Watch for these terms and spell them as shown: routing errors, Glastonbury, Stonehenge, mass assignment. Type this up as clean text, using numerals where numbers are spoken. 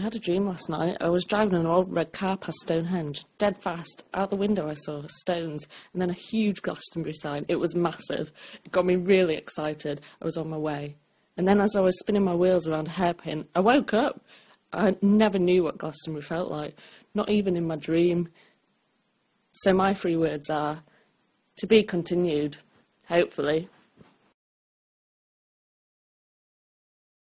I had a dream last night. I was driving in an old red car past Stonehenge, dead fast. Out the window I saw stones and then a huge Glastonbury sign. It was massive. It got me really excited. I was on my way. And then as I was spinning my wheels around a hairpin, I woke up. I never knew what Glastonbury felt like, not even in my dream. So my 3 words are, to be continued, hopefully.